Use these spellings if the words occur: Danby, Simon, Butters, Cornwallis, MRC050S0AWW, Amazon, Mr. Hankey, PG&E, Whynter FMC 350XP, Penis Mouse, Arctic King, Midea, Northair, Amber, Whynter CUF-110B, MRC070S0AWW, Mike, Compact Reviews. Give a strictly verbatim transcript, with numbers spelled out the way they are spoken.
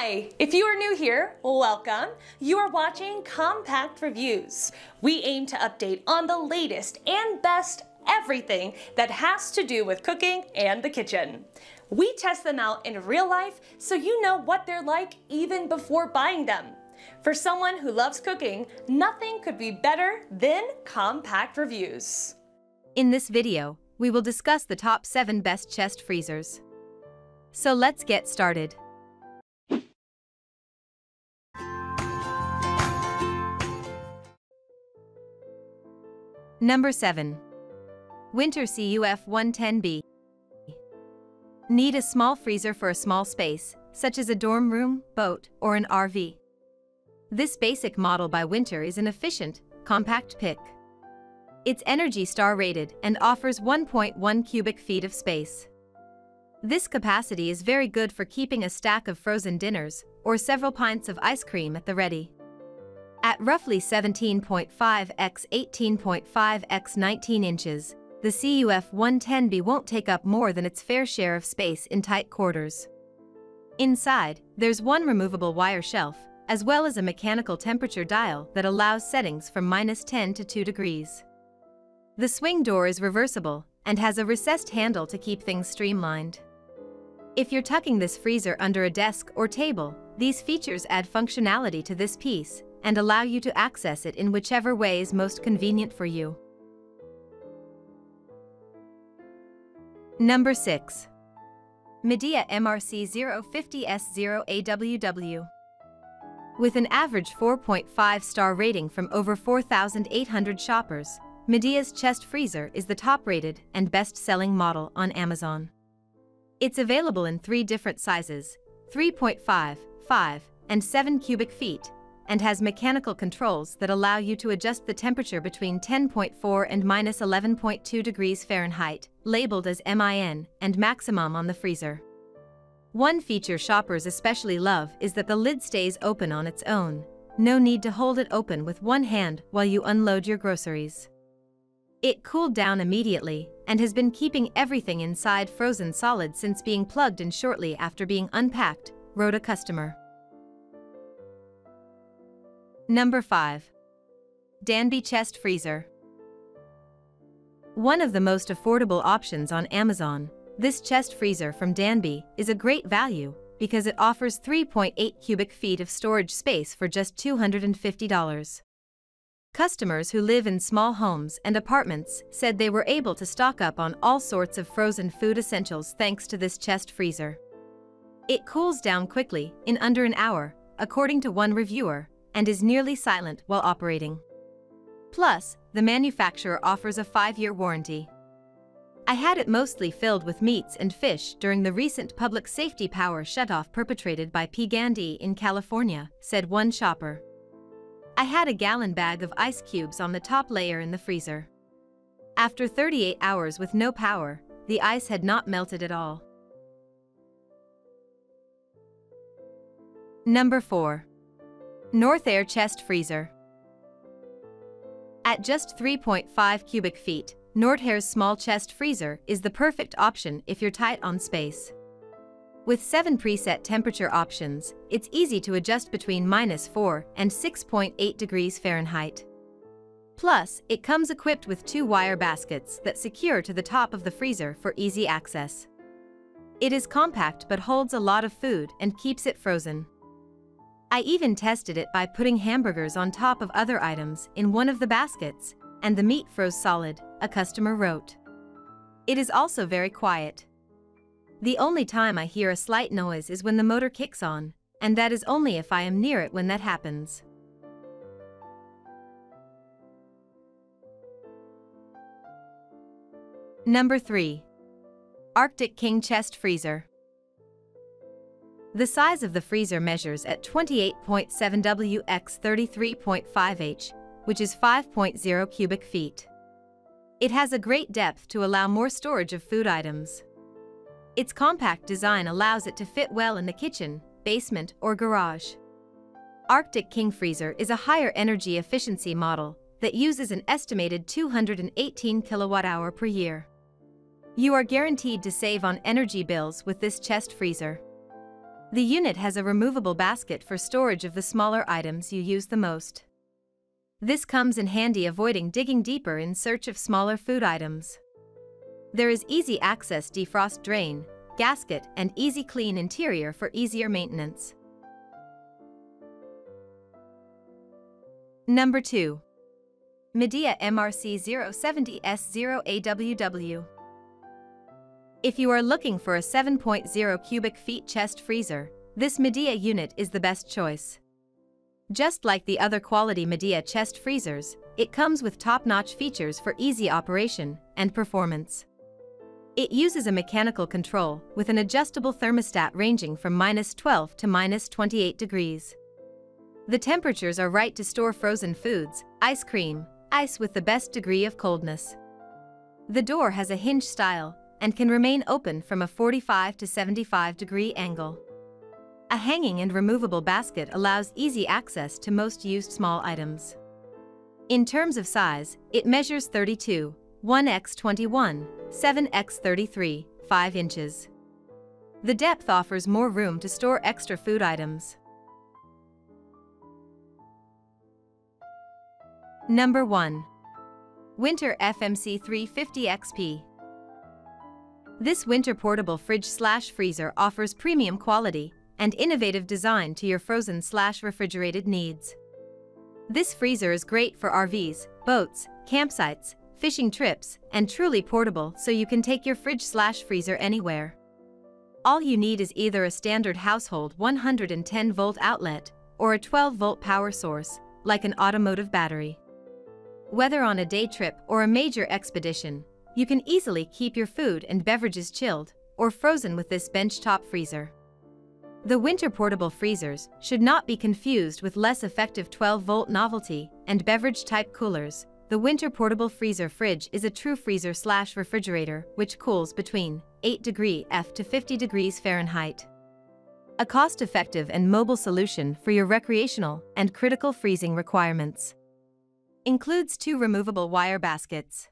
Hi! If you are new here, welcome. You are watching Compact Reviews. We aim to update on the latest and best everything that has to do with cooking and the kitchen. We test them out in real life so you know what they're like even before buying them. For someone who loves cooking, nothing could be better than Compact Reviews. In this video, we will discuss the top seven best chest freezers. So let's get started. Number seven. Whynter C U F one ten B. Need a small freezer for a small space, such as a dorm room, boat, or an R V. This basic model by Whynter is an efficient, compact pick. It's Energy Star rated and offers one point one cubic feet of space. This capacity is very good for keeping a stack of frozen dinners or several pints of ice cream at the ready. At roughly seventeen point five by eighteen point five by nineteen inches, the C U F one ten B won't take up more than its fair share of space in tight quarters. Inside, there's one removable wire shelf, as well as a mechanical temperature dial that allows settings from minus ten to two degrees. The swing door is reversible and has a recessed handle to keep things streamlined. If you're tucking this freezer under a desk or table, these features add functionality to this piece and allow you to access it in whichever way is most convenient for you. Number six. Midea M R C zero fifty S zero A W W. With an average four point five star rating from over four thousand eight hundred shoppers, Midea's chest freezer is the top-rated and best-selling model on Amazon. It's available in three different sizes, three point five, five, and seven cubic feet, and has mechanical controls that allow you to adjust the temperature between ten point four and minus eleven point two degrees Fahrenheit, labeled as min and maximum on the freezer. One feature shoppers especially love is that the lid stays open on its own. No need to hold it open with one hand while you unload your groceries. It cooled down immediately and has been keeping everything inside frozen solid since being plugged in shortly after being unpacked, wrote a customer. Number five. Danby Chest Freezer. One of the most affordable options on Amazon, this chest freezer from Danby is a great value because it offers three point eight cubic feet of storage space for just two hundred fifty dollars. Customers who live in small homes and apartments said they were able to stock up on all sorts of frozen food essentials thanks to this chest freezer. It cools down quickly in under an hour, according to one reviewer, and is nearly silent while operating. Plus, the manufacturer offers a five year warranty. I had it mostly filled with meats and fish during the recent public safety power shutoff perpetrated by P G and E in California, said one shopper. I had a gallon bag of ice cubes on the top layer in the freezer. After thirty-eight hours with no power, the ice had not melted at all. Number four. Northair Chest Freezer. At just three point five cubic feet, Northair's small chest freezer is the perfect option if you're tight on space. With seven preset temperature options, it's easy to adjust between minus four and six point eight degrees Fahrenheit. Plus, it comes equipped with two wire baskets that secure to the top of the freezer for easy access. It is compact but holds a lot of food and keeps it frozen. I even tested it by putting hamburgers on top of other items in one of the baskets, and the meat froze solid, a customer wrote. It is also very quiet. The only time I hear a slight noise is when the motor kicks on, and that is only if I am near it when that happens. Number three. Arctic King Chest Freezer. The size of the freezer measures at twenty-eight point seven W by thirty-three point five H, which is five point zero cubic feet. It has a great depth to allow more storage of food items. Its compact design allows it to fit well in the kitchen, basement, or garage. Arctic King Freezer is a higher energy efficiency model that uses an estimated two hundred eighteen kilowatt hours per year. You are guaranteed to save on energy bills with this chest freezer. The unit has a removable basket for storage of the smaller items you use the most. This comes in handy avoiding digging deeper in search of smaller food items. There is easy access defrost drain, gasket, and easy clean interior for easier maintenance. Number two. Midea M R C zero seventy S zero A W W. If you are looking for a seven point zero cubic feet chest freezer, this Midea unit is the best choice. Just like the other quality Midea chest freezers, it comes with top-notch features for easy operation and performance. It uses a mechanical control with an adjustable thermostat ranging from minus twelve to minus twenty-eight degrees. The temperatures are right to store frozen foods, ice cream, ice with the best degree of coldness. The door has a hinge style and can remain open from a forty-five to seventy-five degree angle. A hanging and removable basket allows easy access to most used small items. In terms of size, it measures thirty-two, one by twenty-one, seven by thirty-three, five inches. The depth offers more room to store extra food items. Number one. Whynter F M C three fifty X P. This Whynter portable fridge-slash-freezer offers premium quality and innovative design to your frozen-slash-refrigerated needs. This freezer is great for R Vs, boats, campsites, fishing trips, and truly portable so you can take your fridge-slash-freezer anywhere. All you need is either a standard household one hundred ten volt outlet or a twelve volt power source, like an automotive battery. Whether on a day trip or a major expedition, you can easily keep your food and beverages chilled or frozen with this benchtop freezer. The Whynter portable freezers should not be confused with less effective twelve volt novelty and beverage-type coolers. The Whynter portable freezer fridge is a true freezer-slash-refrigerator which cools between eight degrees Fahrenheit to fifty degrees Fahrenheit. A cost-effective and mobile solution for your recreational and critical freezing requirements. Includes two removable wire baskets.